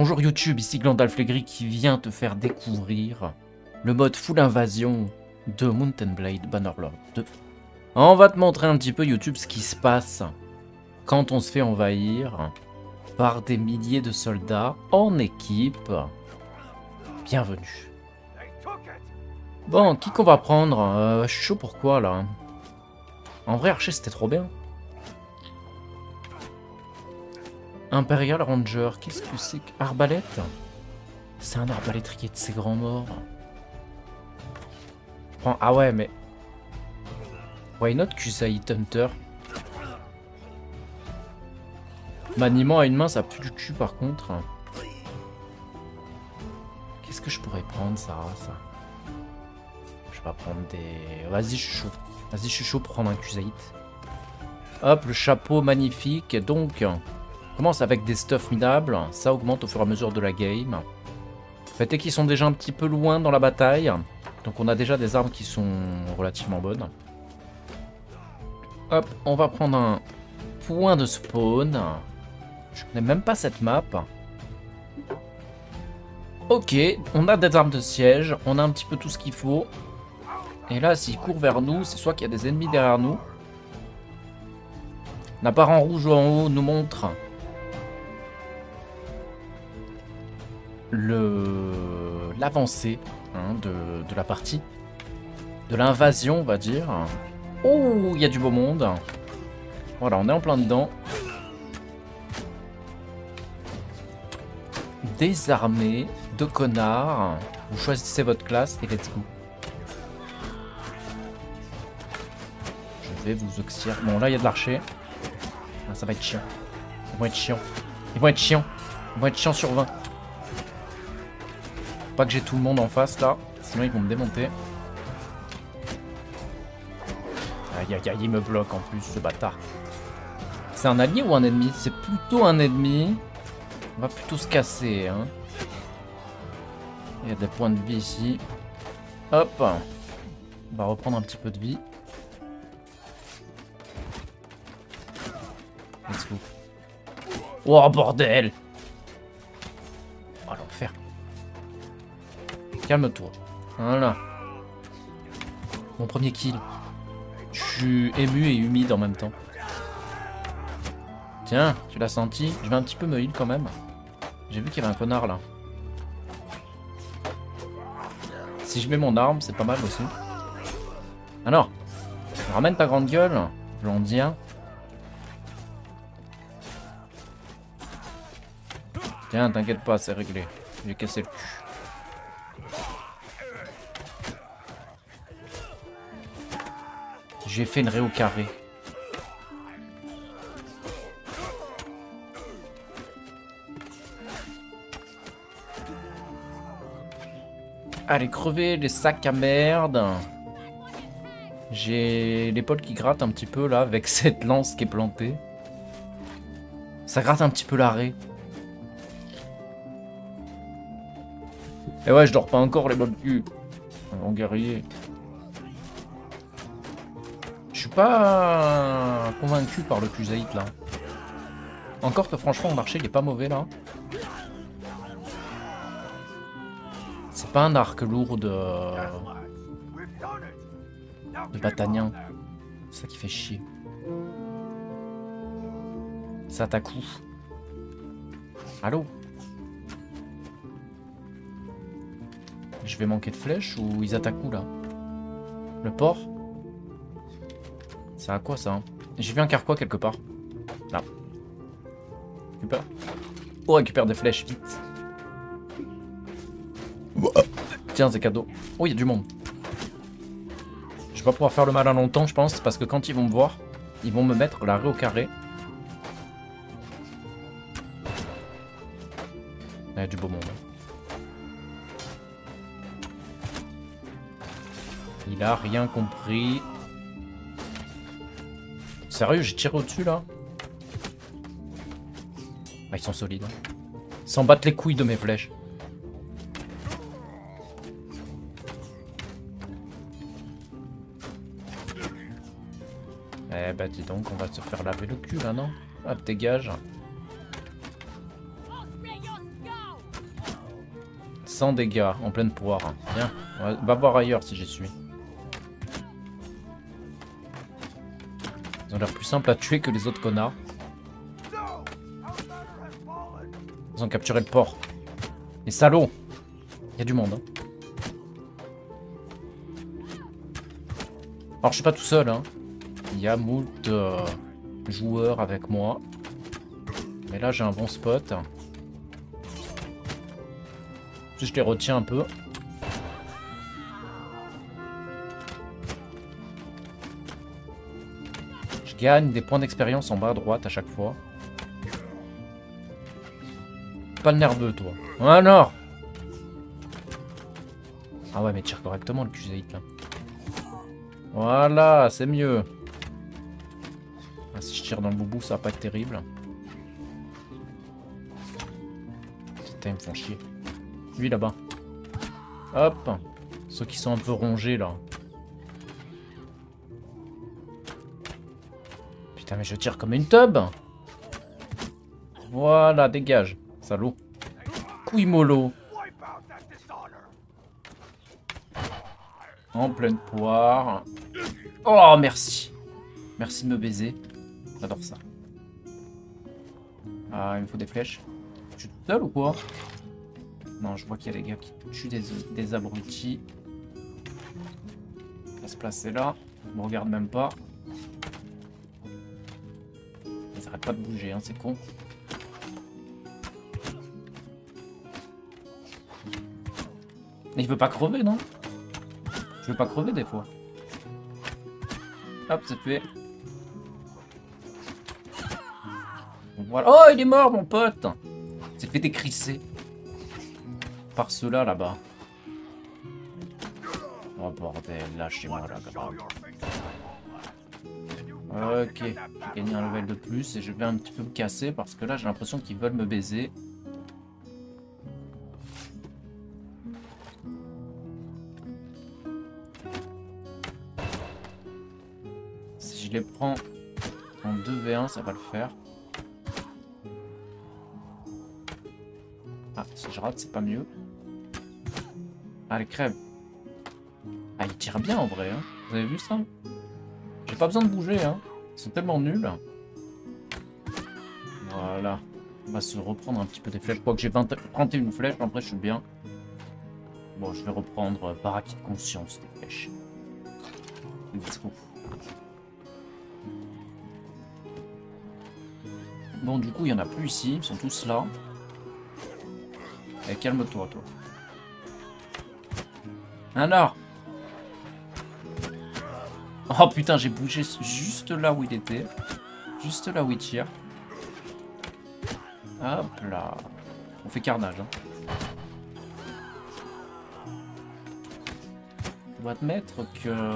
Bonjour YouTube, ici Glandalf l'Aigri qui vient te faire découvrir le mode Full Invasion de Mount and Blade Bannerlord 2. On va te montrer un petit peu YouTube ce qui se passe quand on se fait envahir par des milliers de soldats en équipe. Bienvenue. Bon, qui qu'on va prendre? Je suis chaud pourquoi là. En vrai, Archer c'était trop bien. Imperial Ranger, qu'est-ce que c'est que... Arbalète? C'est un arbalétrier de ses grands morts. Je prends... Ah ouais, mais... Why not Kusaïdes Hunter? Maniement à une main, ça pue du cul par contre. Qu'est-ce que je pourrais prendre, ça? Je vais pas prendre des... Vas-y, je suis chaud. Vas-y, je suis chaud pour prendre un Kusaïdes. Hop, le chapeau magnifique. Donc... commence avec des stuffs minables, ça augmente au fur et à mesure de la game. Faites qu'ils sont déjà un petit peu loin dans la bataille, donc on a déjà des armes qui sont relativement bonnes. Hop, on va prendre un point de spawn. Je connais même pas cette map. Ok, on a des armes de siège, on a un petit peu tout ce qu'il faut. Et là, s'ils courent vers nous, c'est soit qu'il y a des ennemis derrière nous. La barre en rouge en haut nous montre... l'avancée hein, de la partie, de l'invasion on va dire. Oh, il y a du beau monde. Voilà, on est en plein dedans. Des armées de connards. Vous choisissez votre classe et let's go. Je vais vous auxilier. Bon, là il y a de l'archer. Ah, ça va être chiant. Ils vont être chiants. Ils vont être chiants. Ils vont être chiants sur 20. Pas que j'ai tout le monde en face là, sinon ils vont me démonter. Aïe aïe aïe, il me bloque en plus ce bâtard. C'est un allié ou un ennemi? C'est plutôt un ennemi. On va plutôt se casser hein. Il y a des points de vie ici. Hop. On va reprendre un petit peu de vie. Let's go. Oh bordel. Oh l'enfer. Calme-toi. Voilà. Mon premier kill. Je suis ému et humide en même temps. Tiens, tu l'as senti? Je vais un petit peu me heal quand même. J'ai vu qu'il y avait un connard là. Si je mets mon arme, c'est pas mal aussi. Alors, ramène ta grande gueule, blondien. Tiens, t'inquiète pas, c'est réglé. J'ai cassé le cul. J'ai fait une raie au carré. Allez, crever les sacs à merde. J'ai l'épaule qui gratte un petit peu là avec cette lance qui est plantée. Ça gratte un petit peu la raie. Et ouais, je dors pas encore les bonnes culs. Mon guerrier. Je suis pas convaincu par le Khuzait là. Encore que franchement en marché il est pas mauvais là. C'est pas un arc lourd de Batanien. C'est ça qui fait chier. Ça attaque où? Allô? Je vais manquer de flèches ou ils attaquent où là? Le port? C'est à quoi ça hein? J'ai vu un carquois quelque part. Là. Récupère. Oh, récupère des flèches, vite. Tiens, c'est cadeau. Oh, il y a du monde. Je vais pas pouvoir faire le malin longtemps, je pense, parce que quand ils vont me voir, ils vont me mettre la raie au carré. Il y a du beau monde. Il a rien compris. Sérieux, j'ai tiré au-dessus là? Ah, ils sont solides. Ils s'en battent les couilles de mes flèches. Eh bah dis donc, on va se faire laver le cul là, non? Hop, dégage. 100 dégâts en pleine poire. Tiens, va voir ailleurs si j'y suis. Ils ont l'air plus simples à tuer que les autres connards. Ils ont capturé le port. Les salauds! Il y a du monde. Hein. Alors je suis pas tout seul. Hein. Il y a moult joueurs avec moi. Mais là j'ai un bon spot. Si je les retiens un peu. Je gagne des points d'expérience en bas à droite à chaque fois. Pas le nerveux toi. Ah non. Ah ouais mais tire correctement le Khuzait là. Voilà, c'est mieux. Ah, si je tire dans le boubou, ça va pas être terrible. Putain, ils me font chier. Lui, là-bas. Hop. Ceux qui sont un peu rongés, là. Putain, mais je tire comme une tub. Voilà, dégage. Salaud. Couille mollo. En pleine poire. Oh, merci. Merci de me baiser. J'adore ça. Ah, il me faut des flèches. Je suis tout seul ou quoi? Non, je vois qu'il y a des gars qui tuent des abrutis. On va se placer là. Ils me regardent même pas. Ils arrêtent pas de bouger, hein, c'est con. Mais il veut pas crever, non? Je veux pas crever des fois. Hop, c'est fait. Voilà. Oh, il est mort, mon pote. Il s'est fait décrisser. Par ceux-là, là-bas. Oh, bordel. Lâchez-moi, là, gars. Ok. J'ai gagné un level de plus et je vais un petit peu me casser parce que là, j'ai l'impression qu'ils veulent me baiser. Je les prends en 2v1, ça va le faire. Ah, si je rate, c'est pas mieux. Allez, crève. Ah, ils tirent bien en vrai. Hein. Vous avez vu ça? J'ai pas besoin de bouger. Hein. Ils sont tellement nuls. Voilà. On va se reprendre un petit peu des flèches. Quoique j'ai 31 flèches, après je suis bien. Bon, je vais reprendre par acquis de conscience des flèches. Let's go. Bon, du coup, il n'y en a plus ici. Ils sont tous là. Et calme-toi, toi. Alors. Oh, putain, j'ai bougé juste là où il était. Juste là où il tire. Hop là. On fait carnage. Hein. Je dois admettre que...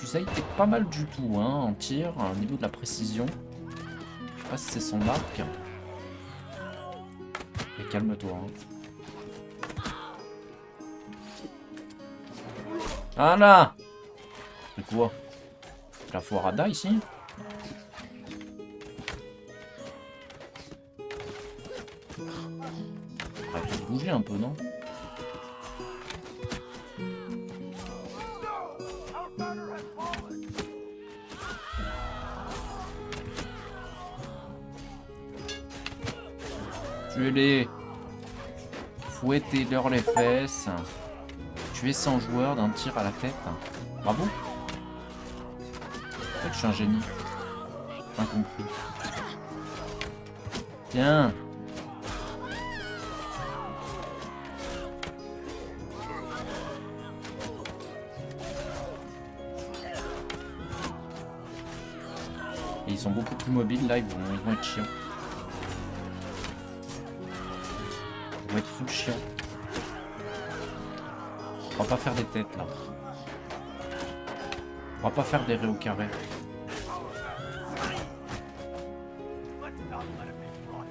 Kusaï était pas mal du tout, hein, en tir. Au niveau de la précision. Ah, c'est son arc. Et calme-toi. Hein. Ah là. C'est quoi? La foirada ici? Ah, il faut bouger un peu, non? Tuez-les. Fouettez-leur les fesses. Tuez 100 joueurs d'un tir à la tête. Bravo. En fait, je suis un génie. Incompris. Tiens. Et ils sont beaucoup plus mobiles là, ils vont être chiants. Être full chiant. On va pas faire des têtes là. On va pas faire des raies au carré.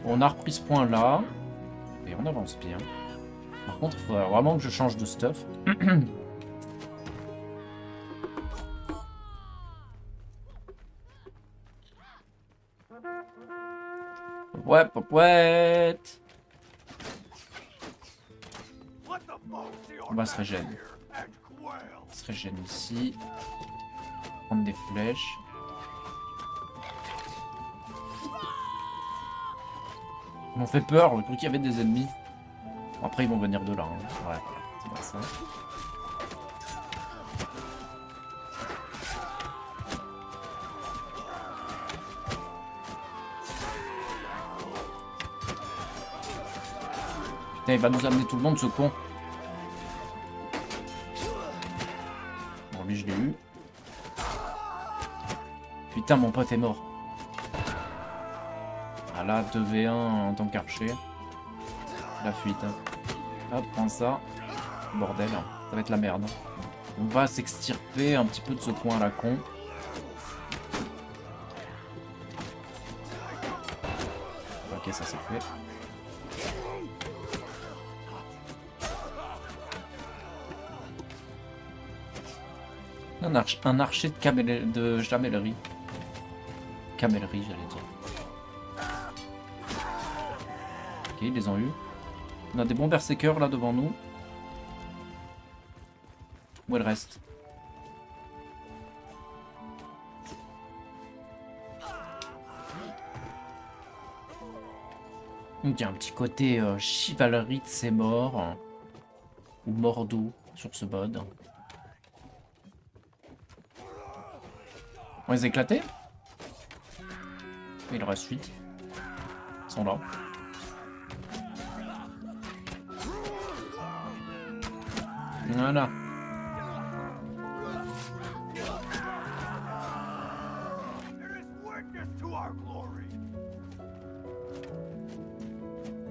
On a repris ce point là. Et on avance bien. Par contre, il faudrait vraiment que je change de stuff. Ouais, ouais. On va se régénérer. On se régénère ici. Prendre des flèches. Ils m'ont fait peur, j'ai cru qu'il y avait des ennemis. Bon, après ils vont venir de là. Hein. Ouais, c'est pas ça. Putain, il va nous amener tout le monde ce con. Bon, lui je l'ai eu. Putain, mon pote est mort. Ah là, 2v1 en tant qu'archer. La fuite. Hein. Hop, prends ça. Bordel, hein. Ça va être la merde. On va s'extirper un petit peu de ce coin à la con. Ok, ça c'est fait. Un archer de jamellerie. Camellerie, j'allais dire. Ok, ils les ont eu. On a des bons berserkers là devant nous. Où est le reste? Il y a un petit côté chevalerie de ces morts. Hein, ou Mordo sur ce bod. On les a éclatés. Il reste 8. Ils sont là. Voilà.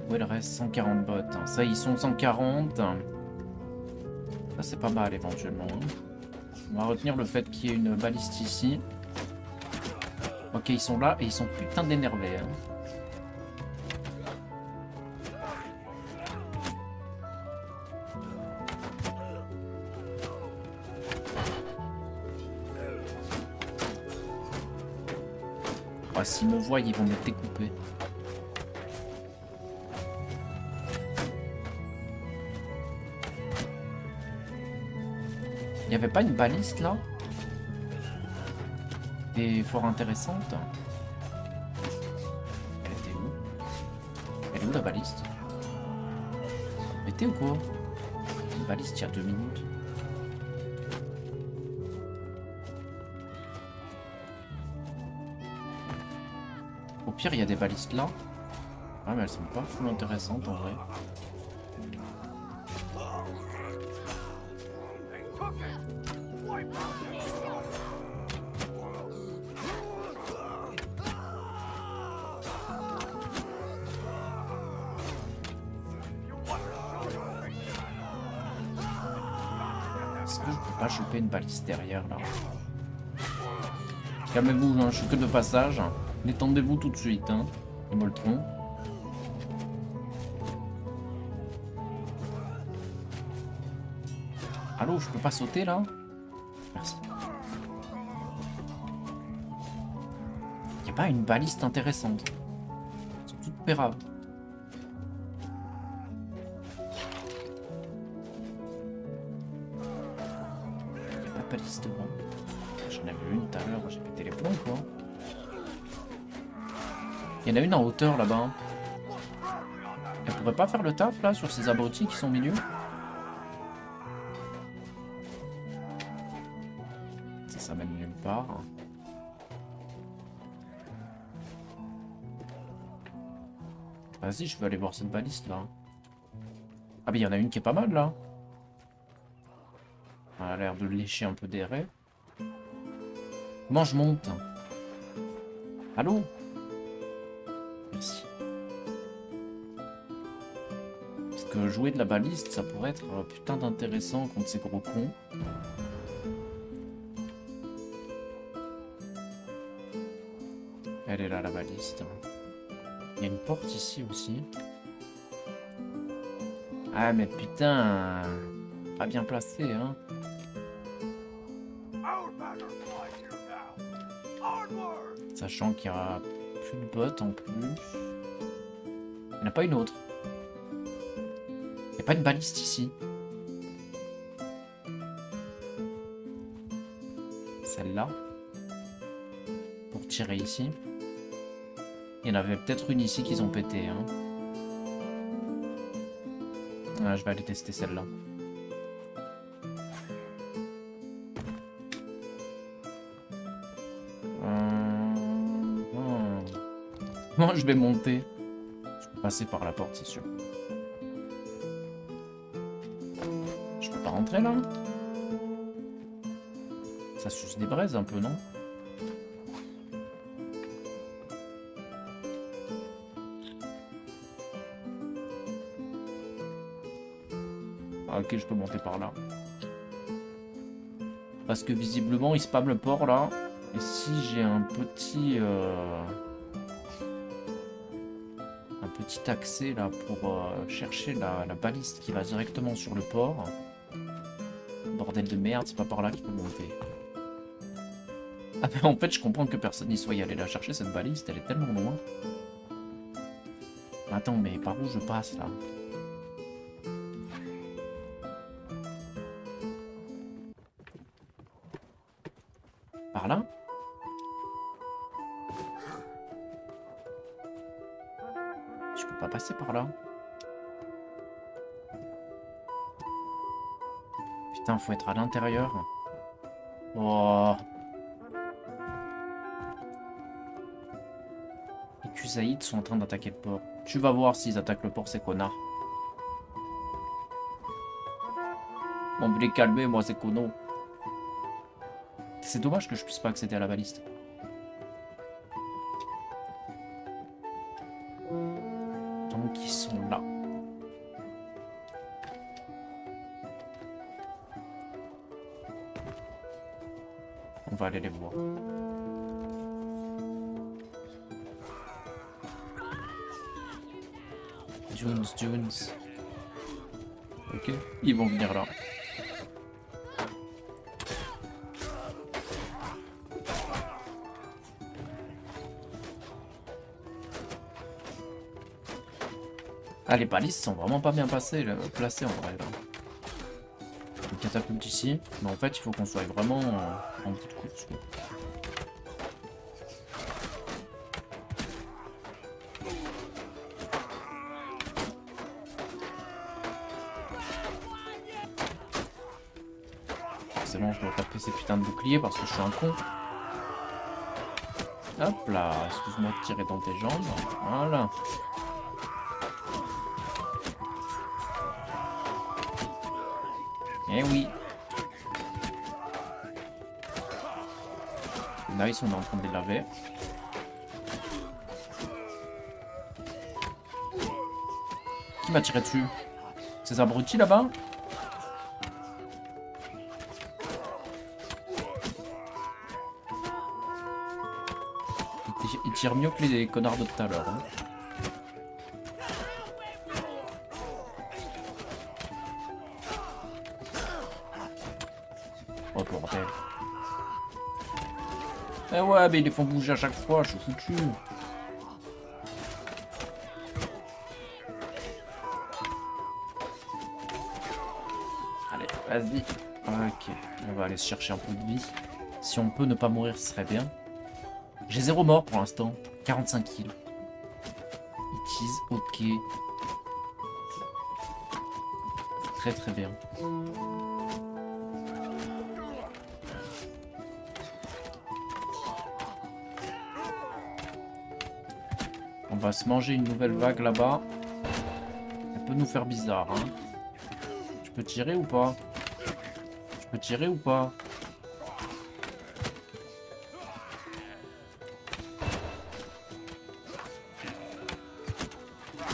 Où il reste 140 bots. Ça, ils sont 140. Ça, c'est pas mal éventuellement. On va retenir le fait qu'il y ait une baliste ici. Ok, ils sont là et ils sont putain d'énervés. Hein. Oh, s'ils me voient, ils vont me découper. Il n'y avait pas une baliste là? Était fort intéressante. Elle était où? Elle est où la baliste? Mais t'es ou quoi? Une baliste il y a 2 minutes. Au pire il y a des balistes là. Ah mais elles sont pas full intéressantes en vrai. Une balise derrière là. Calmez-vous, hein, je suis que de passage. Détendez-vous tout de suite, hein, les Moltrons. Allô, je peux pas sauter là? Merci. Y a pas une baliste intéressante. C'est tout pérable. Il y en a une en hauteur là-bas. Elle pourrait pas faire le taf là sur ces abrutis qui sont au milieu? Ça s'amène nulle part. Vas-y, je veux aller voir cette baliste là. Ah mais il y en a une qui est pas mal là. Elle a l'air de lécher un peu des raies. Comment je monte? Allô? Parce que jouer de la baliste, ça pourrait être putain d'intéressant contre ces gros cons. Elle est là, la baliste. Il y a une porte ici aussi. Ah mais putain, pas bien placé, hein. Sachant qu'il y a plus de bottes en plus. Il n'y en a pas une autre. Y'a pas une baliste ici? Celle-là. Pour tirer ici. Il y en avait peut-être une ici qu'ils ont pété. Hein. Ah, je vais aller tester celle-là. Comment je vais monter? Je peux passer par la porte, c'est sûr. Je peux pas rentrer là? Ça suce des braises un peu, non? Ah, ok, je peux monter par là. Parce que visiblement, il spamme le port là. Et si j'ai un petit... petit accès là pour chercher la baliste qui va directement sur le port. Bordel de merde, c'est pas par là qu'il peut monter. Ah ben en fait je comprends que personne n'y soit allé la chercher cette baliste, elle est tellement loin. Attends mais par où je passe là? Par là? Passer par là. Putain, faut être à l'intérieur. Oh. Les Kusaïdes sont en train d'attaquer le port. Tu vas voir s'ils attaquent le port, ces connards. On veut les calmer, moi, ces connards. C'est dommage que je puisse pas accéder à la baliste. Aller les voir. Dunes. Ok, ils vont venir là. Ah, les balises sont vraiment pas bien placées en vrai là. Catapulte ici, mais en fait il faut qu'on soit vraiment en petite course. C'est bon, je dois taper ces putains de boucliers parce que je suis un con. Hop là, excuse-moi de tirer dans tes jambes. Voilà. Eh oui. Nice, on est en train de les laver. Qui m'a tiré dessus? Ces abrutis là-bas? Ils tirent mieux que les connards de tout à l'heure. Hein. Ouais, mais ils les font bouger à chaque fois, je suis foutu. Allez, vas-y. Ok, on va aller se chercher un peu de vie. Si on peut ne pas mourir, ce serait bien. J'ai 0 mort pour l'instant. 45 kills. It is ok. Très très bien. On va se manger une nouvelle vague là-bas. Elle peut nous faire bizarre. Hein. Je peux tirer ou pas? Je peux tirer ou pas?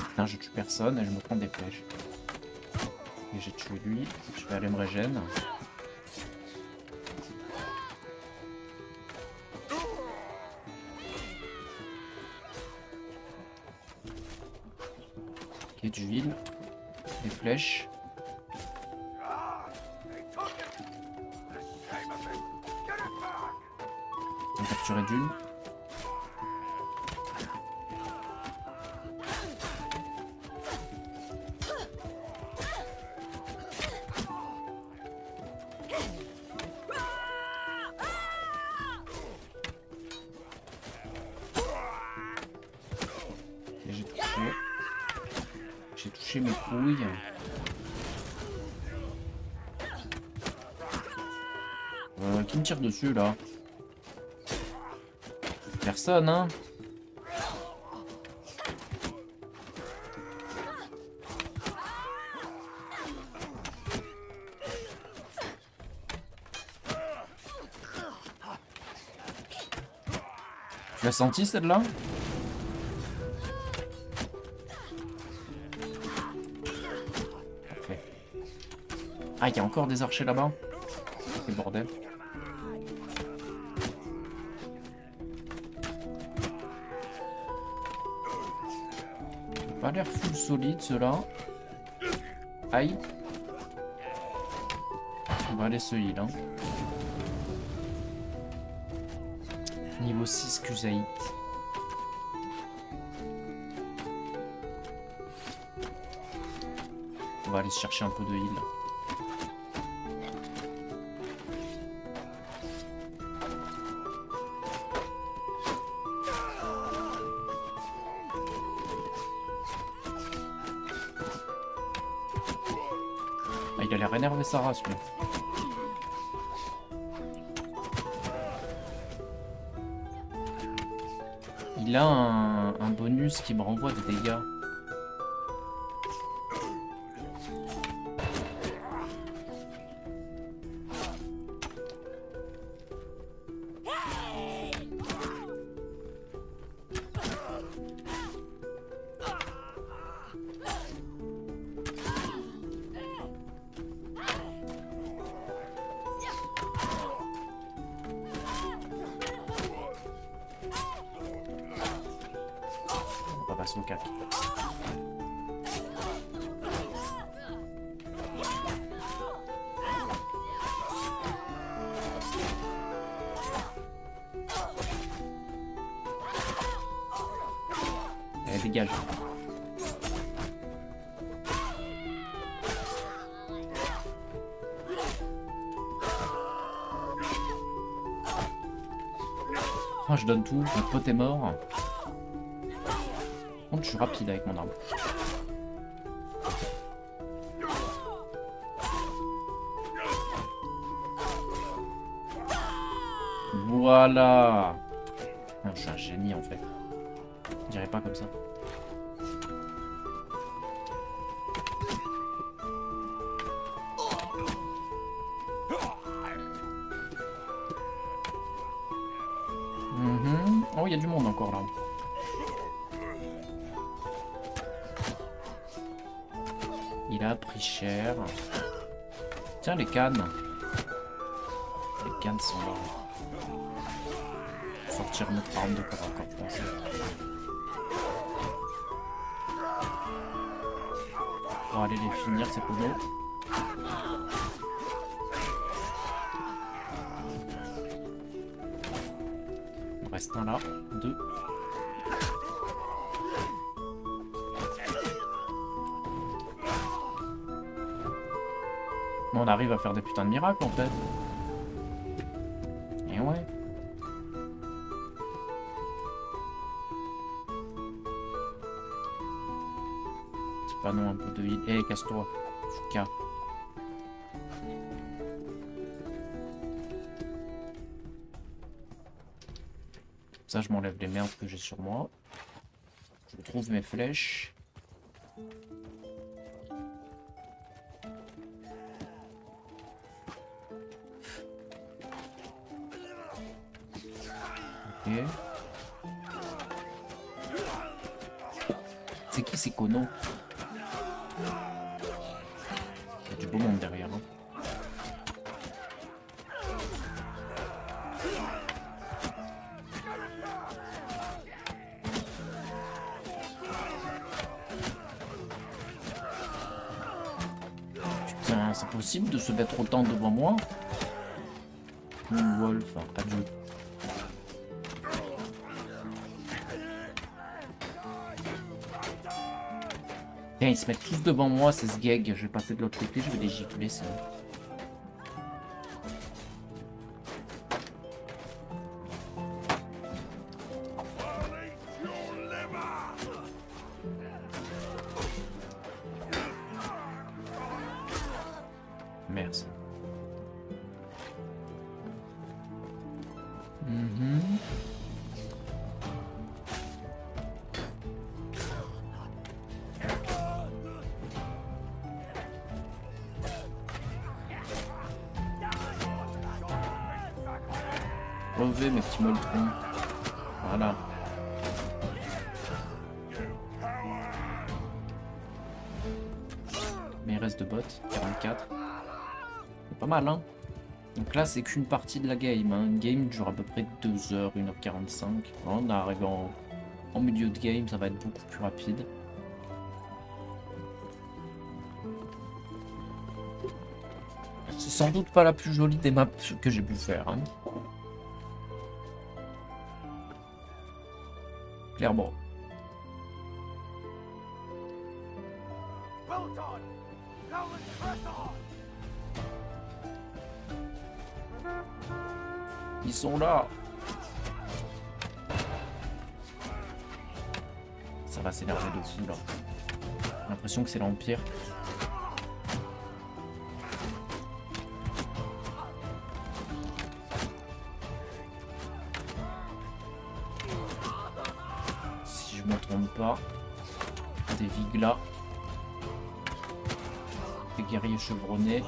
Putain, je tue personne et je me prends des flèches. Et j'ai tué lui. Je vais aller me régénérer. D'huile, des flèches. On va capturer d'une. J'ai touché mes couilles. Qui me tire dessus là? Personne, hein? Tu l'as senti celle-là? Ok. Ah, il y a encore des archers là-bas? Quel bordel. L'air full solide ceux-là. Aïe. On va aller se heal. Hein. Niveau 6 Kusaïdes. On va aller chercher un peu de heal. Énervé sa race, lui. Il a un bonus qui me renvoie des dégâts. Dégage. Ah, je donne tout, mon pote est mort. Par contre, je suis rapide avec mon arme. Voilà. Ah, je suis un génie en fait. Je dirais pas comme ça. Oh, il y a du monde encore là. Il a pris cher. Tiens, les cannes. Les cannes sont là. Faut sortir notre arme de corps à corps, penser. Pour aller les finir, c'est pour nous. Reste un là, deux. Bon, on arrive à faire des putains de miracles en fait. Et ouais. C'est pas non un peu de vide. Eh, casse-toi, Fouka. Ça, je m'enlève les merdes que j'ai sur moi. Je trouve mes flèches. Ok. C'est qui ces connards? Il y a du beau monde derrière. Hein. C'est possible de se battre autant devant moi? Wolf, adieu. Tiens, ils se mettent tous devant moi, c'est ce gag. Je vais passer de l'autre côté, je vais les gifler, sinon. Merci. Revez mes petits moltrons. Voilà. Mais il reste de bottes, 44. C'est pas mal, hein. Donc là, c'est qu'une partie de la game. Hein. Une game dure à peu près 2 heures, 1h45. On arrive en milieu de game, ça va être beaucoup plus rapide. C'est sans doute pas la plus jolie des maps que j'ai pu faire. Hein. Clairement. Ils sont là. Ça va s'énerver de fou là. J'ai l'impression que c'est l'Empire. Si je me trompe pas, des viglas, des guerriers chevronnés.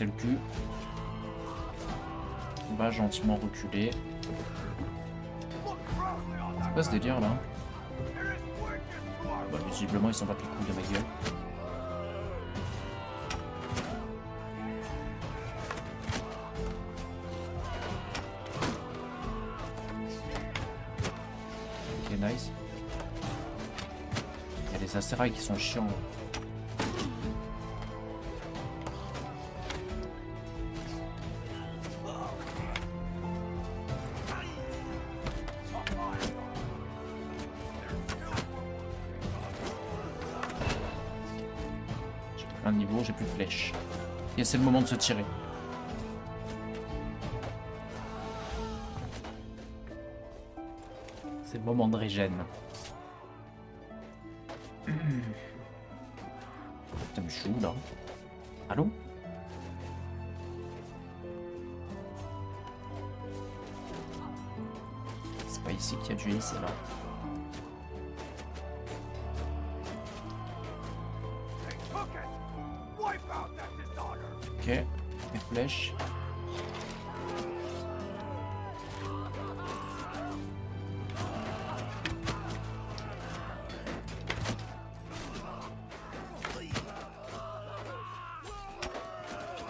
Le cul. On va gentiment reculer. C'est quoi ce délire là? Bah visiblement ils s'en battent les couilles de ma gueule. Ok, nice. Il y a les acérailles qui sont chiants. Hein. Et c'est le moment de se tirer. C'est le moment de régène. Putain, mais je suis où là? Allô? C'est pas ici qu'il y a du c'est là. Ok, les flèches.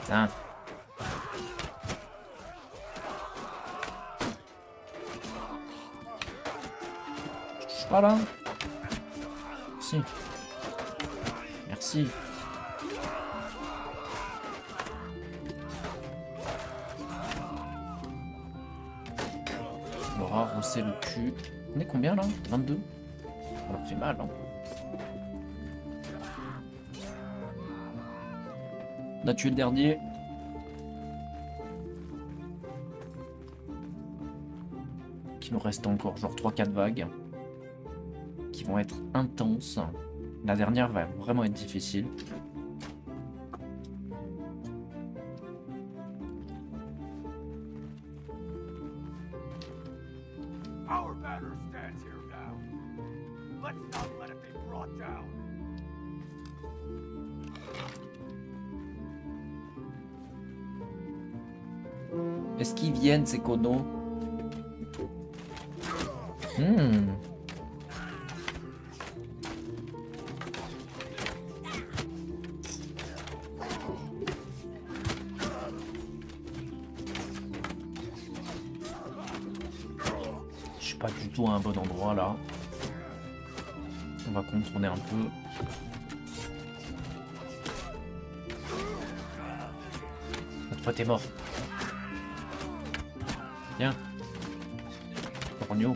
Putain. Je touche pas là. Si. Merci. C'est le cul. On est combien là? 22. On leur fait mal, hein. On a tué le dernier. Qu'il nous reste encore genre 3-4 vagues. Qui vont être intenses. La dernière va vraiment être difficile. Ces codos. Je suis pas du tout à un bon endroit là. On va contourner un peu. pote est mort. Viens. Corneau.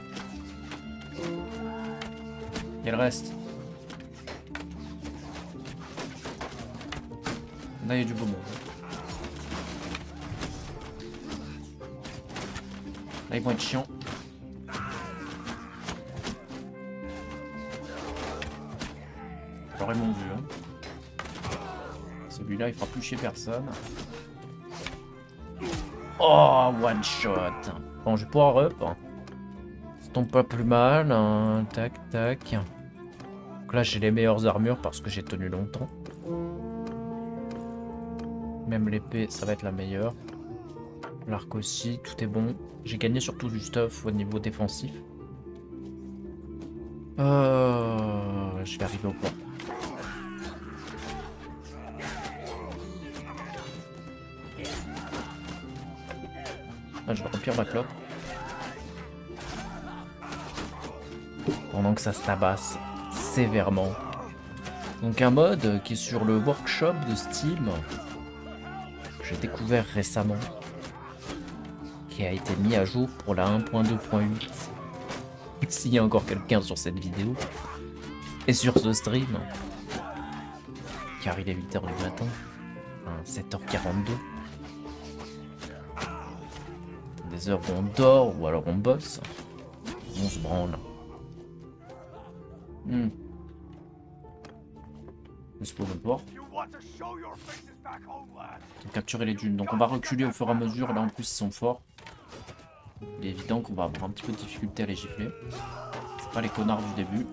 Et le reste. Là, il y a du beau monde. Là, ils vont être chiants. J'aurais mon dieu. Celui-là, il fera plus chier personne. Oh, one shot. Bon, je vais pouvoir up. Ça tombe pas plus mal. Hein. Tac, tac. Donc là, j'ai les meilleures armures parce que j'ai tenu longtemps. Même l'épée, ça va être la meilleure. L'arc aussi, tout est bon. J'ai gagné surtout du stuff au niveau défensif. Je vais arriver au point. Ah, je vais remplir ma clope. Pendant que ça se tabasse sévèrement. Donc un mode qui est sur le workshop de Steam. J'ai découvert récemment. Qui a été mis à jour pour la 1.2.8. S'il y a encore quelqu'un sur cette vidéo. Et sur ce stream. Car il est 8h du matin. Hein, 7h42. Des heures où on dort ou alors on bosse, on se branle. Juste pour le port. Capturer les dunes. Donc on va reculer au fur et à mesure. Là en plus ils sont forts. Il est évident qu'on va avoir un petit peu de difficulté à les gifler. C'est pas les connards du début.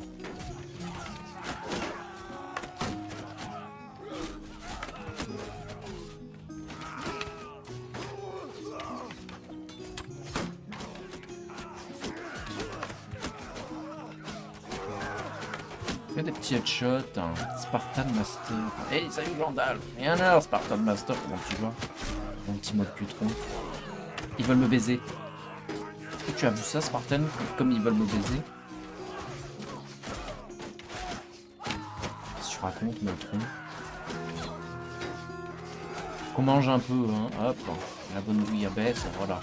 Des petits headshots, hein. Spartan Master. Hey, salut Glandalf! Rien là, Spartan Master, comment tu vas? Mon petit mot de cutron. Ils veulent me baiser. Est-ce que tu as vu ça, Spartan? Comme ils veulent me baiser. Qu'est-ce que tu racontes, Moltron? Qu'on mange un peu, hein. Hop, la bonne bouillabaisse, voilà.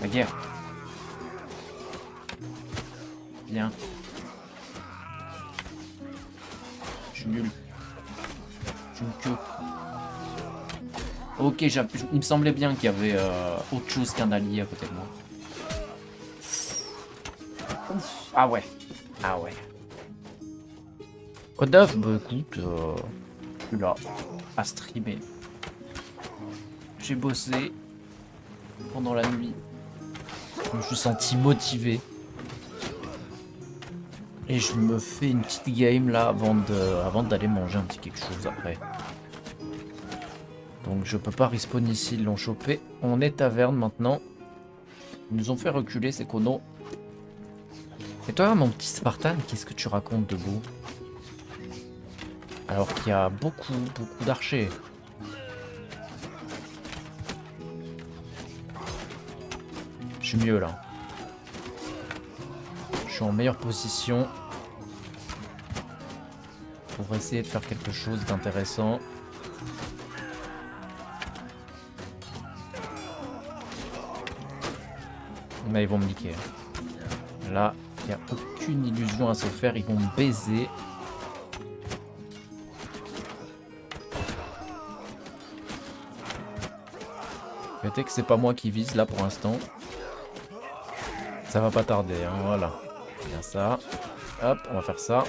La guerre. Bien. Je suis nul. Je suis une queue. Ok, il me semblait bien qu'il y avait autre chose qu'un allié à côté de moi. Ouf. Ah ouais. Ah ouais. Codaf, bah écoute, je suis là à streamer. J'ai bossé pendant la nuit. Je me suis senti motivé. Et je me fais une petite game là avant d'aller manger un petit quelque chose après. Donc je peux pas respawn ici, ils l'ont chopé. On est taverne maintenant. Ils nous ont fait reculer ces conos. Et toi mon petit Spartan, qu'est-ce que tu racontes de beau? Alors qu'il y a beaucoup d'archers. Je suis mieux là. Je suis en meilleure position. Pour essayer de faire quelque chose d'intéressant. Mais ils vont me niquer. Là, il n'y a aucune illusion à se faire. Ils vont me baiser. Peut-être que c'est pas moi qui vise là pour l'instant. Ça va pas tarder, hein, voilà. Bien ça. Hop, on va faire ça.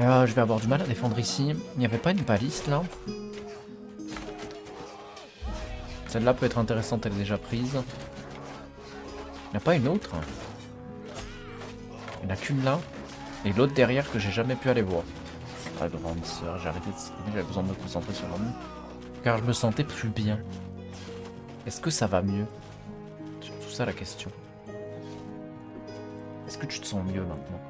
Je vais avoir du mal à défendre ici. Il n'y avait pas une baliste là? Celle-là peut être intéressante, elle est déjà prise. Il n'y a pas une autre? Il n'y en a qu'une là. Et l'autre derrière que j'ai jamais pu aller voir. Ah grande sœur, j'ai arrêté de streamer, j'avais besoin de me concentrer sur l'homme. Car je me sentais plus bien. Est-ce que ça va mieux? C'est tout ça la question. Est-ce que tu te sens mieux maintenant?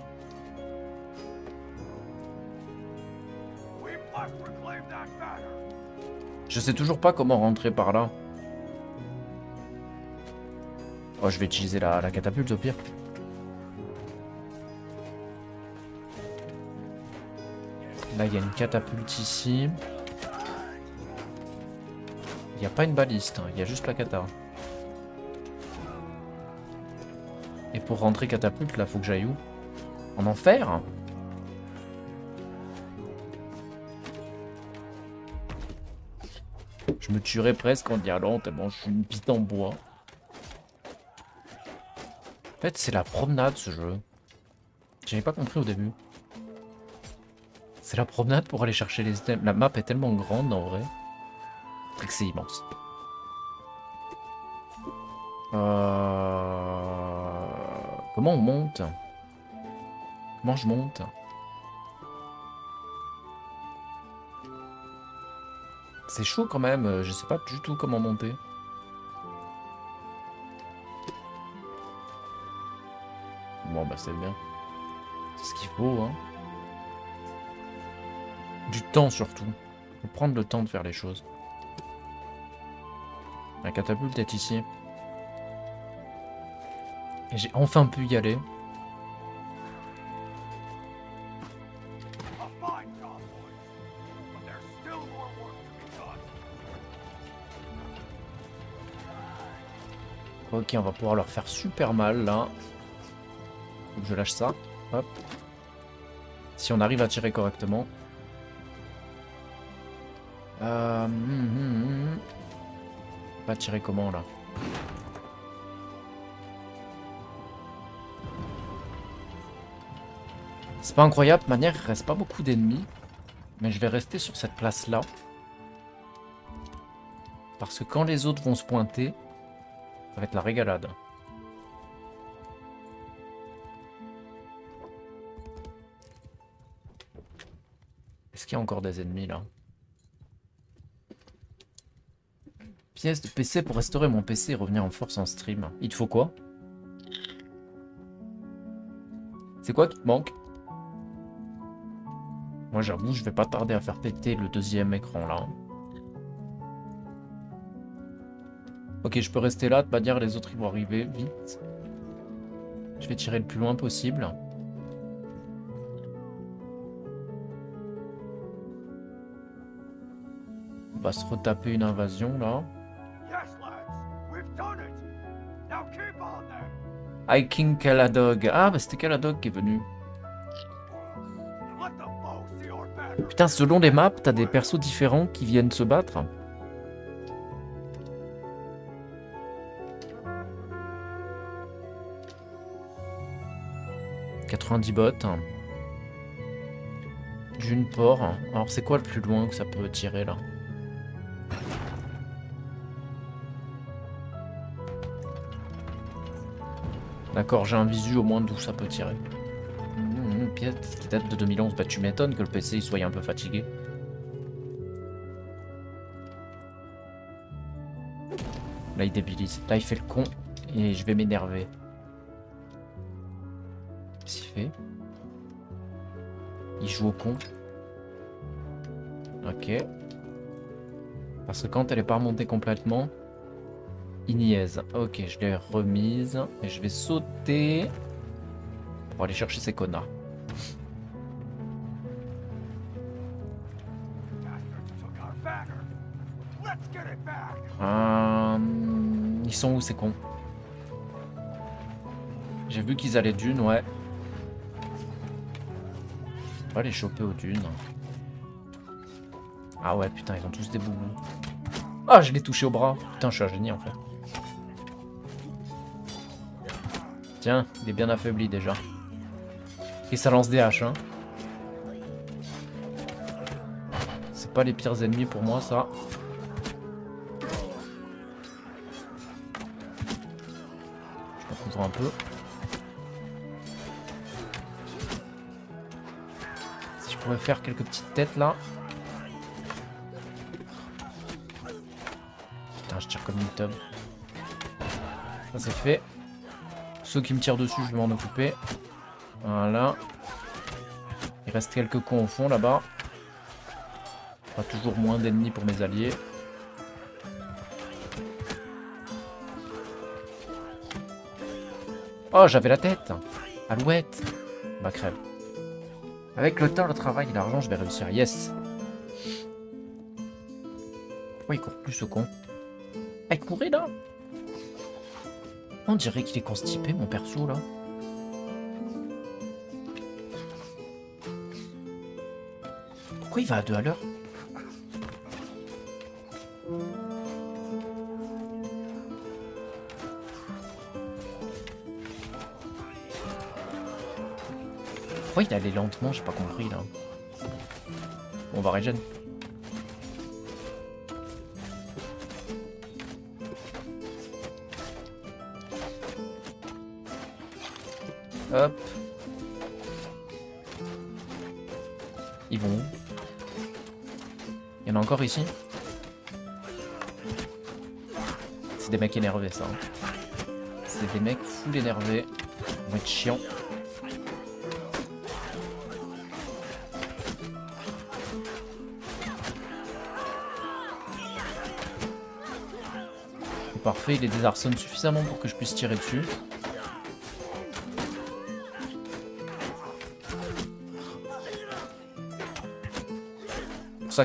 Je sais toujours pas comment rentrer par là. Oh, je vais utiliser la catapulte au pire. Là, il y a une catapulte ici. Il n'y a pas une baliste, il y a juste la cata. Et pour rentrer catapulte, là, faut que j'aille où? En enfer? Je me tuerais presque en y allant tellement je suis une bite en bois. En fait, c'est la promenade, ce jeu. J'avais pas compris au début. C'est la promenade pour aller chercher les items. La map est tellement grande, en vrai. C'est immense. Comment on monte? Comment je monte? C'est chaud quand même, je sais pas du tout comment monter. Bon bah c'est bien. C'est ce qu'il faut, hein. Du temps surtout. Faut prendre le temps de faire les choses. La catapulte est ici. Et j'ai enfin pu y aller. Ok, on va pouvoir leur faire super mal là. Faut que je lâche ça. Hop. Si on arrive à tirer correctement. Pas tirer comment là? C'est pas incroyable, de manière il reste pas beaucoup d'ennemis. Mais je vais rester sur cette place là. Parce que quand les autres vont se pointer, ça va être la régalade. Est-ce qu'il y a encore des ennemis là? Pièce de PC pour restaurer mon PC et revenir en force en stream. Il te faut quoi? C'est quoi qui te manque? Moi j'avoue, je vais pas tarder à faire péter le deuxième écran là. Ok, je peux rester là, de manière les autres ils vont arriver vite. Je vais tirer le plus loin possible. On va se retaper une invasion là. Hiking Kaladog. Ah bah c'était Kaladog qui est venu. Putain, selon les maps, t'as des persos différents qui viennent se battre. '90 bottes. D'une port. Alors c'est quoi le plus loin que ça peut tirer là? D'accord, j'ai un visu au moins d'où ça peut tirer. Pièce qui date de 2011. Bah tu m'étonnes que le PC il soit un peu fatigué. Là il débilise. Là il fait le con et je vais m'énerver. Qu'est-ce qu'il fait? Il joue au con. Ok. Parce que quand elle est pas remontée complètement... Ignaise. Ok, je l'ai remise. Et je vais sauter. Pour aller chercher ces connards. Ils sont où ces cons? J'ai vu qu'ils allaient d'une, ouais. On va les choper aux dunes. Ah ouais, putain, ils ont tous des boulons. Ah, je l'ai touché au bras. Putain, je suis un génie en fait. Tiens, il est bien affaibli déjà. Et ça lance des haches, hein. C'est pas les pires ennemis pour moi, ça. Je me couvre un peu. Si je pouvais faire quelques petites têtes, là. Putain, je tire comme une tub. Ça, c'est fait. Ceux qui me tirent dessus, je vais m'en occuper. Voilà. Il reste quelques cons au fond là-bas. Pas toujours moins d'ennemis pour mes alliés. Oh, j'avais la tête. Alouette. Bah crève. Avec le temps, le travail et l'argent, je vais réussir. Yes. Pourquoi il court plus ce con? Il courait là? On dirait qu'il est constipé, mon perso, là. Pourquoi il va à 2 à l'heure? Pourquoi il allait lentement? J'ai pas compris, là. Bon, on va régénérer. Hop. Ils vont où? Il y en a encore ici? C'est des mecs énervés, ça. C'est des mecs full énervés. Ils vont être chiants. Et parfait, il les désarçonne suffisamment pour que je puisse tirer dessus.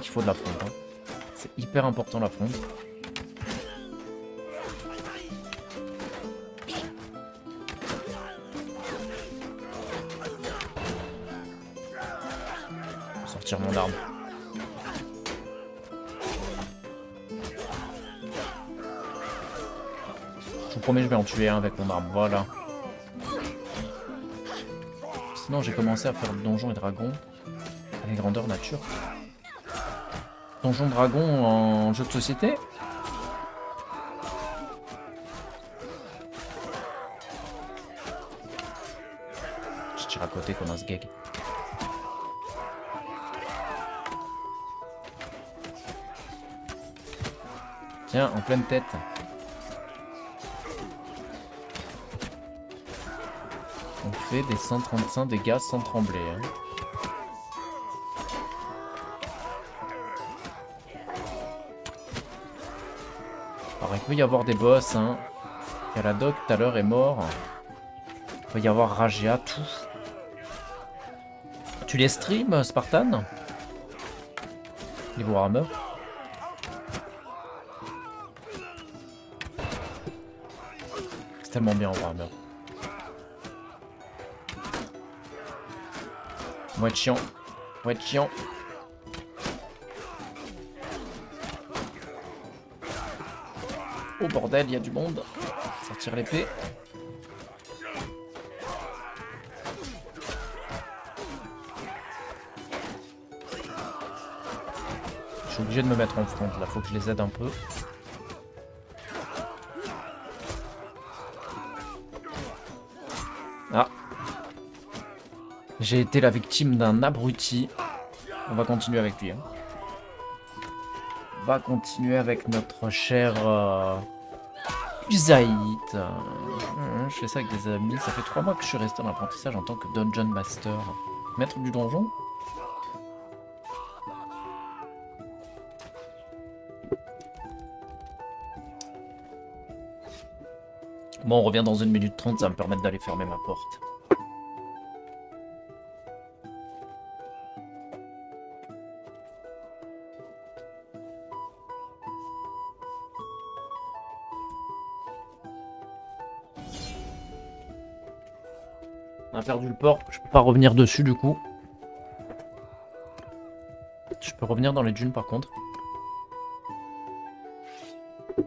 Qu'il faut de la fronte, hein. C'est hyper important la fronte. Sortir mon arme. Je vous promets, je vais en tuer un avec mon arme. Voilà. Sinon, j'ai commencé à faire donjons et dragons avec grandeur nature. Donjon dragon en jeu de société. Je tire à côté comme un sgeg. Tiens, en pleine tête. On fait des 135 dégâts sans trembler, hein. Il peut y avoir des boss, hein. Kaladog tout à l'heure est mort. Il peut y avoir Rajea, tout. Tu les streams, Spartan? Les Warhammer? C'est tellement bien en Warhammer. Moi être chiant. Moi être chiant. Oh bordel, il y a du monde. Sortir l'épée. Je suis obligé de me mettre en front, là, faut que je les aide un peu. Ah. J'ai été la victime d'un abruti. On va continuer avec lui, hein. On va continuer avec notre cher Kusaïdes. Je fais ça avec des amis. Ça fait 3 mois que je suis resté en apprentissage en tant que Dungeon Master. Maître du donjon. Bon, on revient dans 1 minute 30. Ça va me permettre d'aller fermer ma porte. Perdu le port, je peux pas revenir dessus du coup. Je peux revenir dans les dunes par contre.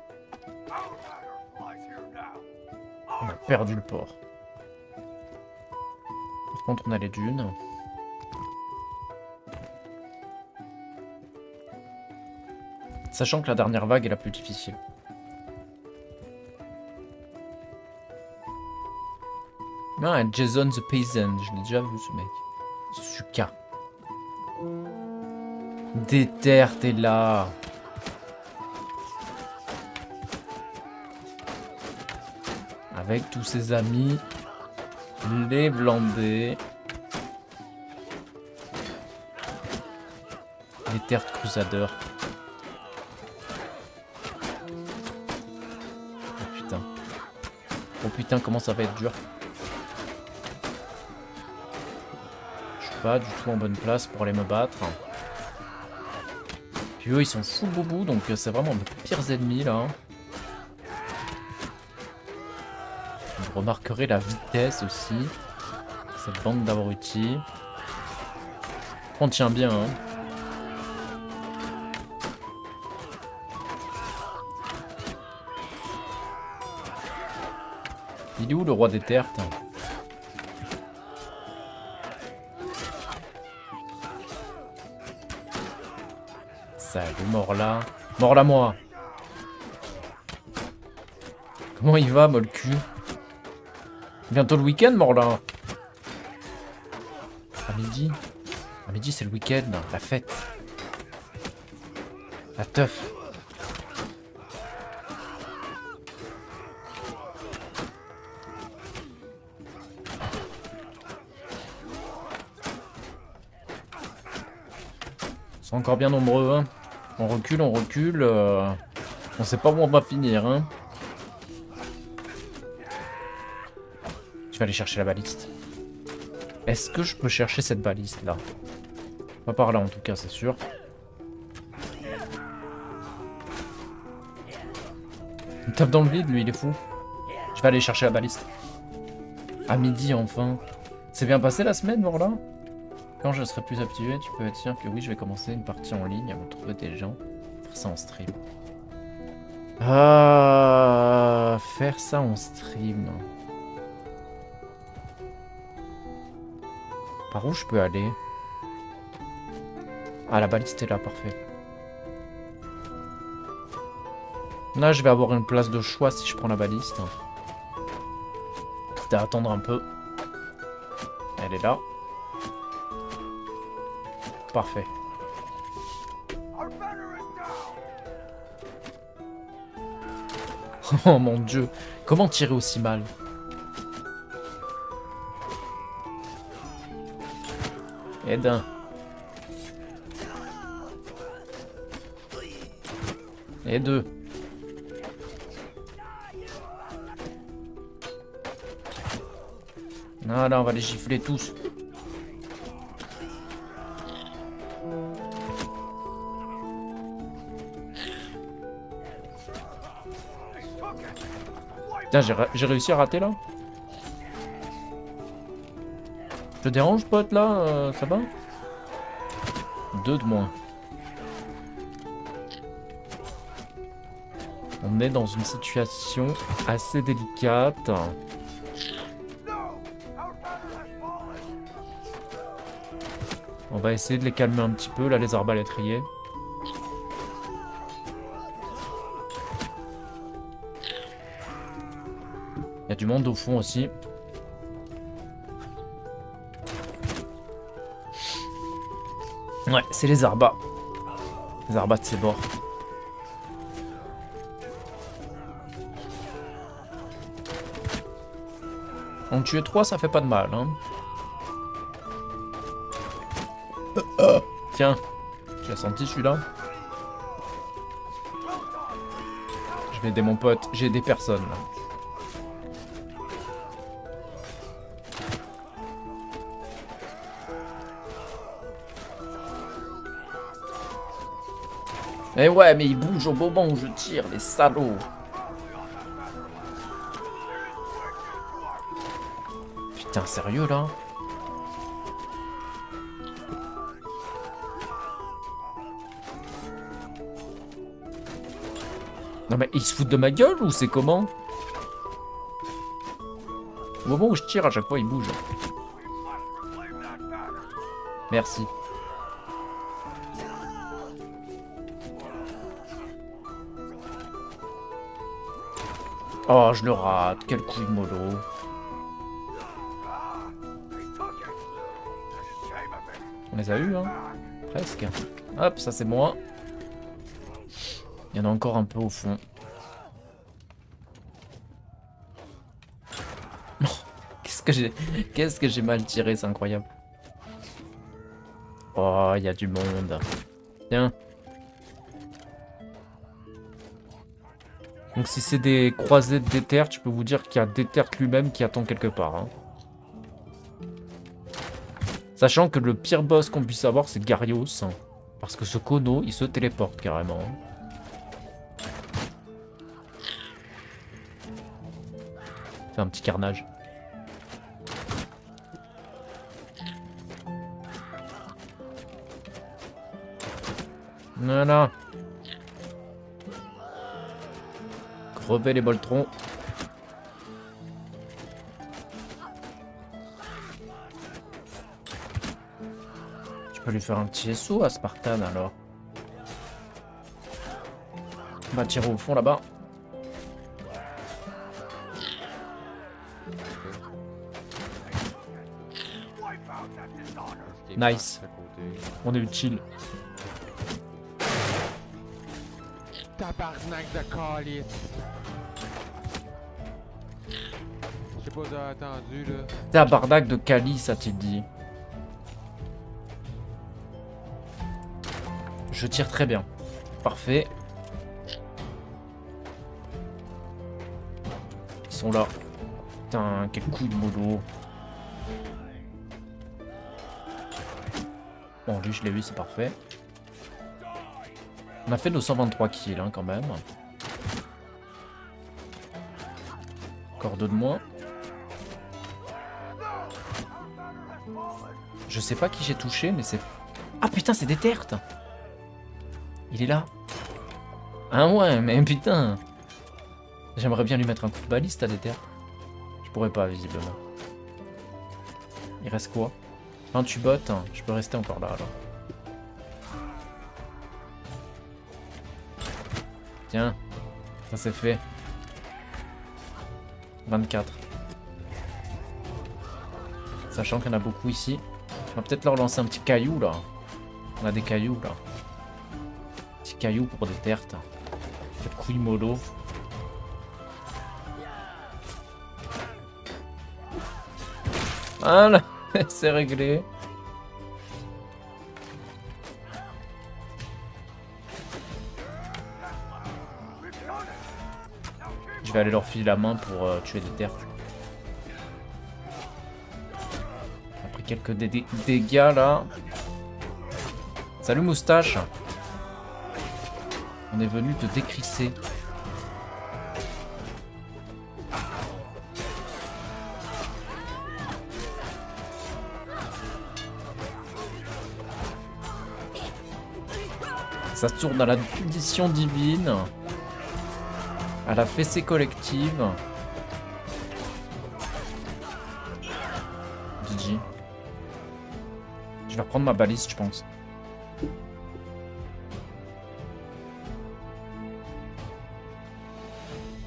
On a perdu le port. Par contre on a les dunes. Sachant que la dernière vague est la plus difficile. Ah, Jason the Paysan, je l'ai déjà vu ce mec. Suka. Déterte est là. Avec tous ses amis, les Blandés. Déterte Crusader. Oh putain. Oh putain, comment ça va être dur. pas du tout en bonne place pour aller me battre. Puis eux, ils sont full boubou, donc c'est vraiment mes pires ennemis, là. Vous remarquerez la vitesse aussi. Cette bande d'Avaruti. On tient bien, hein. Il est où le roi des Déterte? Salut, Morla. Morla, moi. Comment il va, molle cul? Bientôt le week-end, Morla. À midi. À midi, c'est le week-end, la fête. La teuf. Ils sont encore bien nombreux, hein. On recule, on recule. On sait pas où on va finir, hein. Je vais aller chercher la baliste. Est-ce que je peux chercher cette baliste là? Pas par là en tout cas, c'est sûr. Il tape dans le vide, lui, il est fou. Je vais aller chercher la baliste. À midi enfin. C'est bien passé la semaine, Morla? Quand je serai plus habitué, tu peux être sûr que oui, je vais commencer une partie en ligne à retrouver des gens. Faire ça en stream. Ah, faire ça en stream. Par où je peux aller? Ah, la baliste est là, parfait. Là, je vais avoir une place de choix si je prends la baliste. Quitte à attendre un peu. Elle est là. Parfait. Oh mon dieu, comment tirer aussi mal? Et d'un. Et deux. Ah là, on va les gifler tous. J'ai réussi à rater là. Je te dérange, pote, là, ça va? Deux de moins. On est dans une situation assez délicate. On va essayer de les calmer un petit peu, là, les arbalétriers. Il y a du monde au fond aussi. Ouais, c'est les arbas. Les arbas de ses bords. En tuer trois, ça fait pas de mal, hein. Tiens, tu l'as senti celui-là? Je vais aider mon pote, j'ai aidé personne là. Eh ouais, mais ils bougent au moment où je tire, les salauds. Putain, sérieux, là? Non mais ils se foutent de ma gueule ou c'est comment? Au moment où je tire, à chaque fois, ils bougent. Merci. Oh, je le rate, quel coup de mollo. On les a eus, hein? Presque. Hop, ça c'est moi. Il y en a encore un peu au fond. Qu'est-ce que j'ai mal tiré, c'est incroyable. Oh, il y a du monde. Tiens. Donc si c'est des croisés de Déterte, je peux vous dire qu'il y a Déterte lui-même qui attend quelque part. Hein. Sachant que le pire boss qu'on puisse avoir, c'est Garios. Hein, parce que ce Kono, il se téléporte carrément. Fait un petit carnage. Voilà. Crever les boltrons. Je peux lui faire un petit SO à Spartan alors. On va tirer au fond là-bas. Nice. On est utile. Tabarnak de calice. Je sais pas si t'as attendu là. Tabarnak de calice, a-t-il dit. Je tire très bien. Parfait. Ils sont là. Putain, quel coup de mollo. Bon, lui, je l'ai eu, c'est parfait. On a fait nos 123 kills hein, quand même. Encore deux de moins. Je sais pas qui j'ai touché, mais c'est... Ah putain, c'est Déterte. Il est là. Ah ouais, mais putain. J'aimerais bien lui mettre un coup de baliste à Déterte. Je pourrais pas, visiblement. Il reste quoi? Un tubot, hein. Je peux rester encore là, alors. Tiens, ça c'est fait. 24. Sachant qu'il y en a beaucoup ici. On va peut-être leur lancer un petit caillou là. On a des cailloux là. Petit caillou pour Déterte. Cette couille mollo. Voilà, c'est réglé. Je vais aller leur filer la main pour tuer Déterte. On a pris quelques dégâts là. Salut moustache. On est venu te décrisser. Ça tourne à la punition divine. À la fessée collective. GG. Je vais reprendre ma balise, je pense.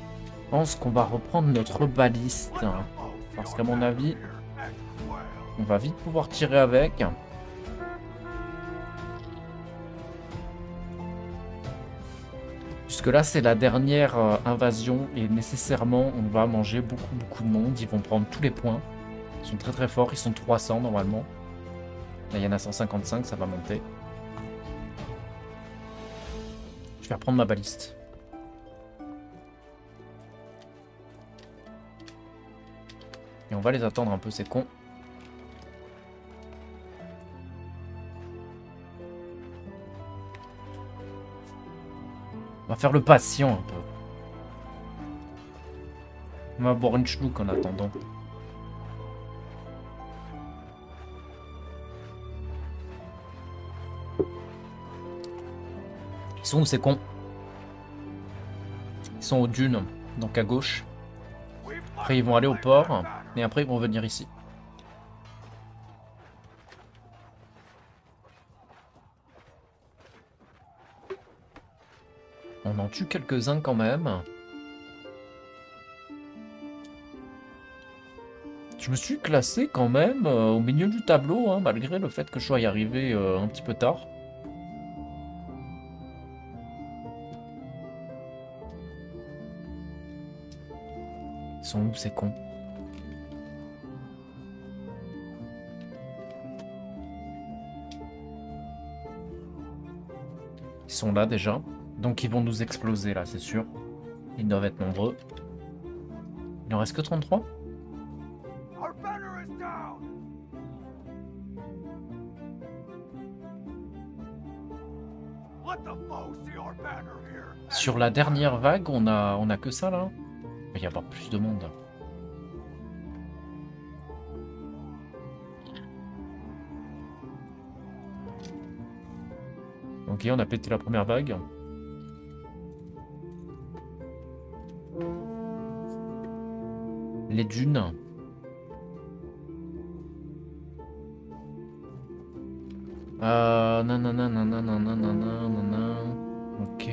Je pense qu'on va reprendre notre baliste. Parce qu'à mon avis, on va vite pouvoir tirer avec. Parce que là c'est la dernière invasion et nécessairement on va manger beaucoup de monde. Ils vont prendre tous les points. Ils sont très forts, ils sont 300 normalement. Là il y en a 155, ça va monter. Je vais reprendre ma baliste. Et on va les attendre un peu, c'est con. On va faire le patient un peu. On va boire une chlouk en attendant. Ils sont où ces cons? Ils sont aux dunes, donc à gauche. Après ils vont aller au port, et après ils vont venir ici. On en tue quelques-uns quand même. Je me suis classé quand même au milieu du tableau, hein, malgré le fait que je sois arrivé un petit peu tard. Ils sont où ces cons? Ils sont là déjà. Donc ils vont nous exploser là, c'est sûr. Ils doivent être nombreux. Il n'en reste que 33. Sur la dernière vague, on a que ça là. Il va y avoir plus de monde. Ok, on a pété la première vague. Les dunes. Ok.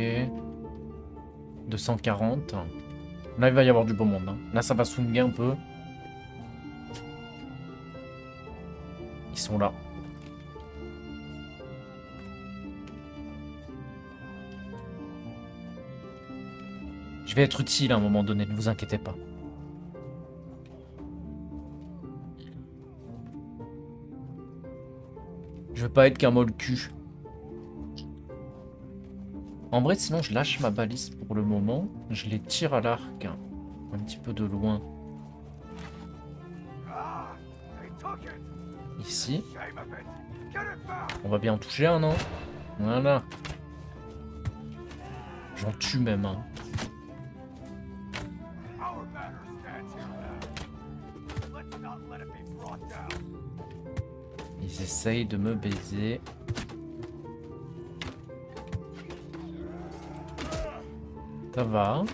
240. Là, il va y avoir du beau monde. Hein. Là, ça va swinguer un peu. Ils sont là. Je vais être utile à un moment donné, ne vous inquiétez pas. Je veux pas être qu'un molle cul. En vrai, sinon je lâche ma balise pour le moment. Je les tire à l'arc. Un petit peu de loin. Ici. On va bien en toucher un, non? Voilà. J'en tue même un. Ils essayent de me baiser. Ça va.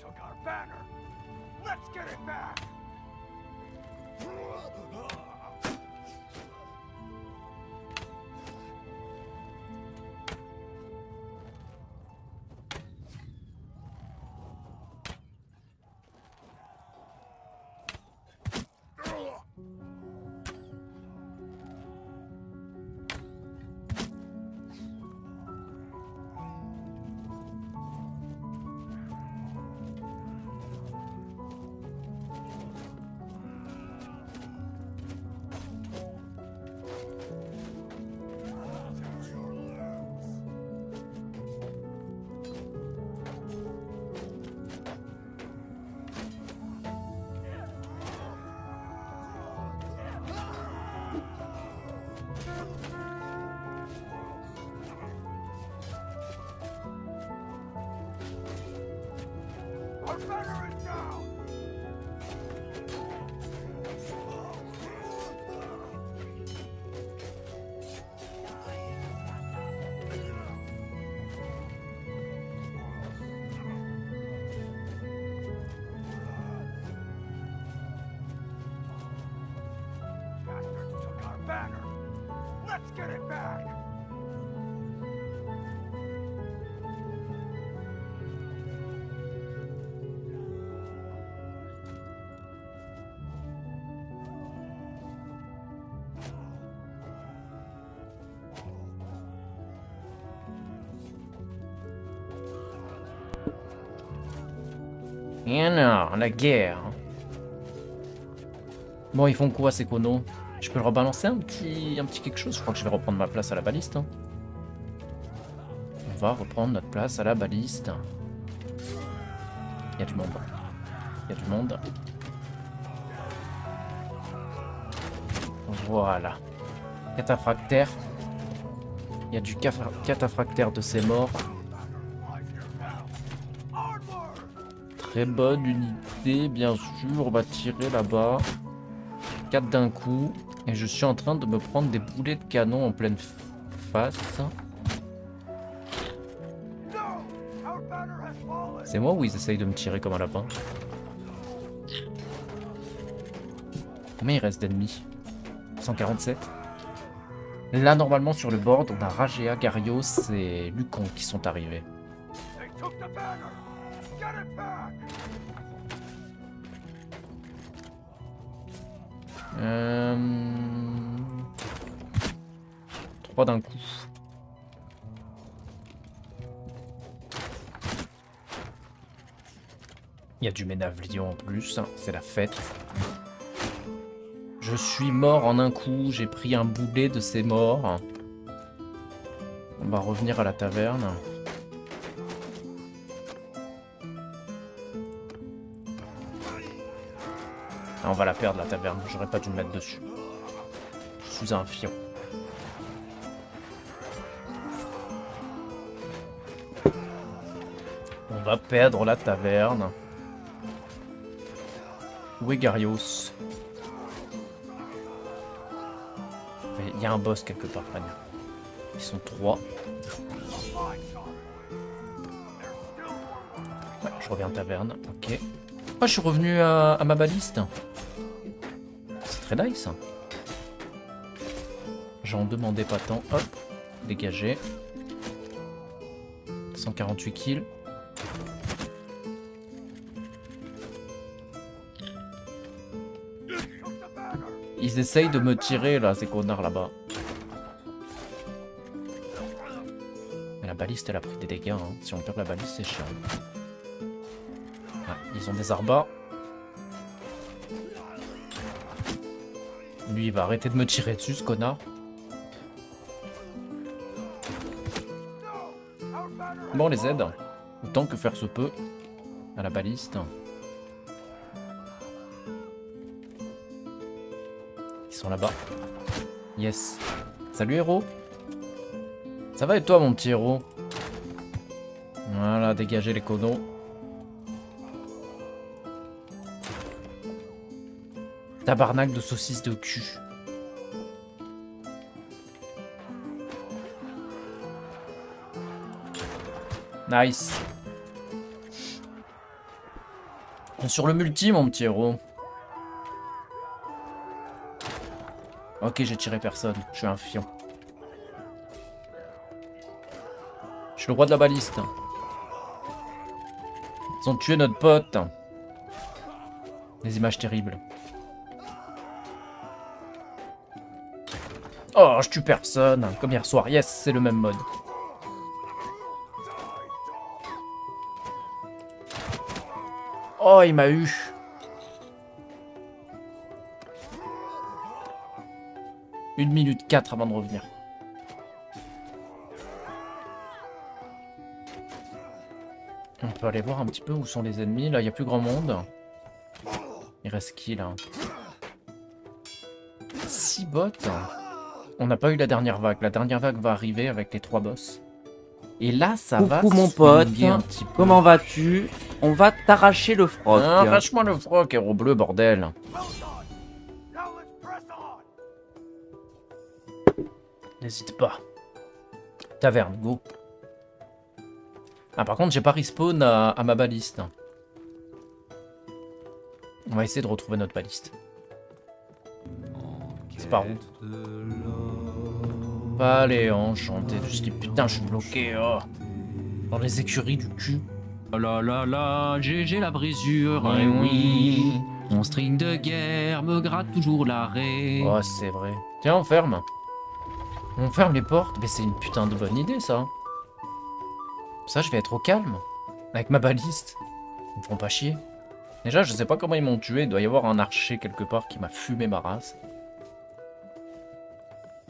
Took our banner. Let's get it back. Et non, la guerre. Bon, ils font quoi ces conos? Je peux leur rebalancer un petit quelque chose? Je crois que je vais reprendre ma place à la baliste. On va reprendre notre place à la baliste. Il y a du monde. Il y a du monde. Voilà. Cataphractaire. Il y a du cataphractaire de ces morts. Très bonne unité, bien sûr. On va tirer là-bas. 4 d'un coup. Et je suis en train de me prendre des boulets de canon en pleine face. C'est moi ou ils essayent de me tirer comme un lapin? Combien il reste d'ennemis? 147. Là, normalement, sur le board, on a Rajea, Garios et Lucon qui sont arrivés. Trois d'un coup. Il y a du Ménavlion en plus, c'est la fête. Je suis mort en un coup, j'ai pris un boulet de ces morts. On va revenir à la taverne. Ah, on va la perdre la taverne, j'aurais pas dû me mettre dessus. Sous un fion. On va perdre la taverne. Où est Garios ? Il y a un boss quelque part, Pania. Ils sont trois. Ouais, je reviens à taverne. Ok. Oh, je suis revenu à ma baliste. C'est très nice. J'en demandais pas tant. Hop. Dégagé. 148 kills. Ils essayent de me tirer là, ces connards là-bas. La baliste, elle a pris des dégâts. Hein. Si on perd la baliste, c'est chiant. Ah, ils ont des arbas. Lui, il va arrêter de me tirer dessus, ce connard. Bon, on les aide. Autant que faire se peut à la baliste. Là-bas. Yes. Salut héros. Ça va et toi mon petit héros? Voilà, dégagez les codons. Tabarnak de saucisses de cul. Nice. Sur le multi mon petit héros. Ok, j'ai tiré personne. Je suis un fion. Je suis le roi de la baliste. Ils ont tué notre pote. Des images terribles. Oh, je tue personne. Comme hier soir. Yes, c'est le même mode. Oh, il m'a eu. Une minute 4 avant de revenir. On peut aller voir un petit peu où sont les ennemis. Là, il n'y a plus grand monde. Il reste qui, là? 6 bots. On n'a pas eu la dernière vague. La dernière vague va arriver avec les 3 boss. Et là, ça va... Coucou, mon pote. Un petit peu. Comment vas-tu? On va t'arracher le froc. Arrache-moi le froc, héros bleu, bordel. N'hésite pas. Taverne, go. Ah, par contre, j'ai pas respawn à ma baliste. On va essayer de retrouver notre baliste. C'est par où? Palais enchanté du slip. Putain, je suis bloqué. Oh. Dans les écuries du cul. Oh là là là, GG la brisure. Eh oui. Mon string de guerre me gratte toujours l'arrêt. Oh, c'est vrai. Tiens, on ferme. On ferme les portes, mais c'est une putain de bonne idée ça. Ça je vais être au calme. Avec ma baliste. Ils me feront pas chier. Déjà je sais pas comment ils m'ont tué. Il doit y avoir un archer quelque part qui m'a fumé ma race.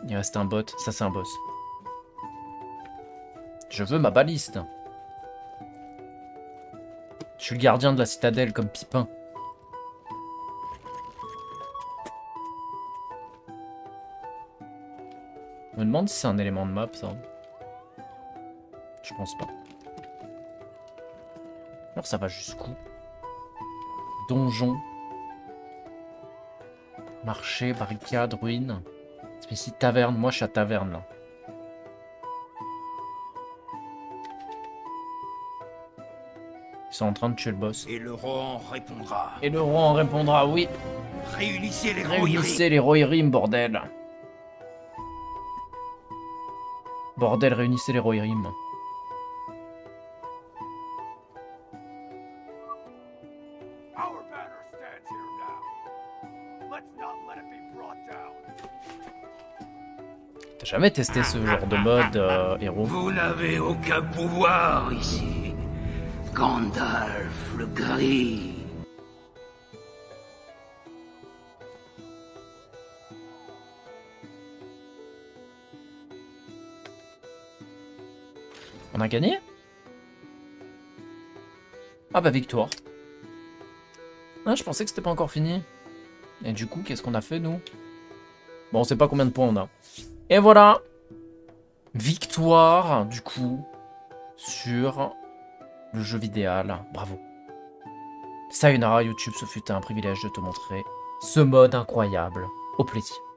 Il reste un bot. Ça c'est un boss. Je veux ma baliste. Je suis le gardien de la citadelle comme Pipin. Je me demande si c'est un élément de map, ça. Je pense pas. Alors ça va jusqu'où? Donjon. Marché, barricade, ruine. C'est ici taverne. Moi, je suis à taverne, là. Ils sont en train de tuer le boss. Et le roi en répondra. Et le roi en répondra, oui. Réunissez les rohirrim, bordel. Bordel, réunissez les Rohirrim. T'as jamais testé ce genre de mode, héros? Vous n'avez aucun pouvoir ici. Gandalf l'Aigri. On a gagné? Ah bah victoire. Ah, je pensais que c'était pas encore fini. Et du coup, qu'est-ce qu'on a fait, nous? Bon, on sait pas combien de points on a. Et voilà. Victoire, du coup, sur le jeu vidéal. Bravo. Sayonara, YouTube, ce fut un privilège de te montrer ce mode incroyable. Au plaisir.